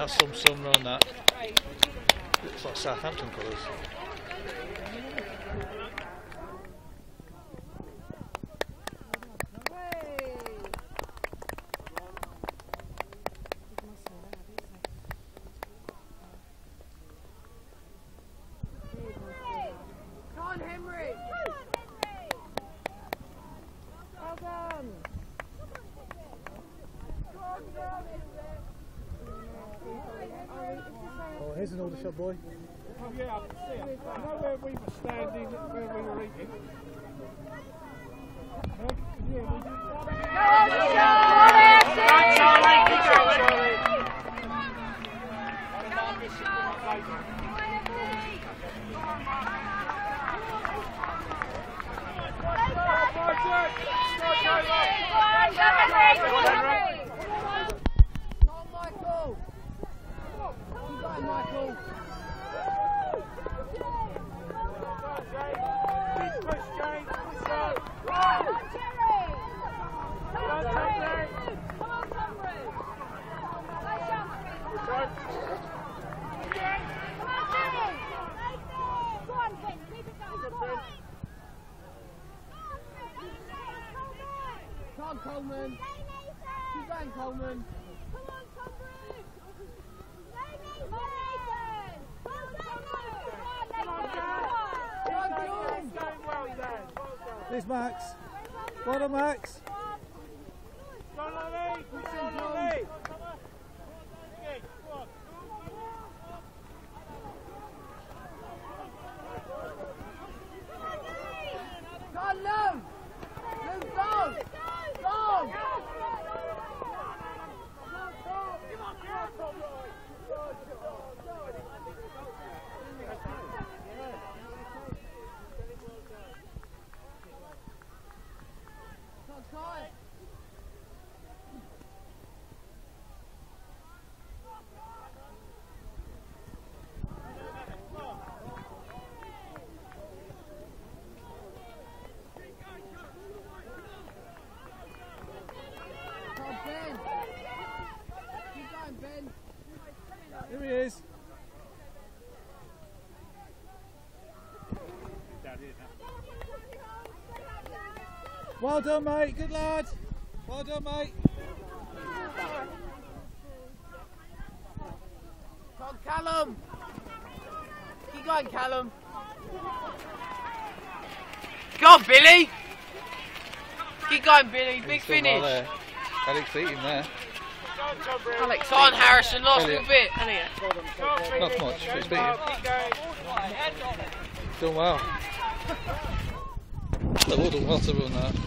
have some sun around that. Looks like Southampton colours. Here's an older shot, boy. Oh, yeah, I can see it. I know where we were standing and where we were eating. Coleman! Suzanne Coleman! Come on, Coleman! Nathan! There's Max! Well done, Max! John Lally! John Lally! Come on! Come on! Here he is. Well done, mate. Good lad. Well done, mate. Come on, Callum. Keep going, Callum. Go on, Billy. Keep going, Billy. Big finish. Alex beat him there. Alex, on Harrison, last little bit, hasn't he? Not much, but he's beaten. Done well. They would have won to run now.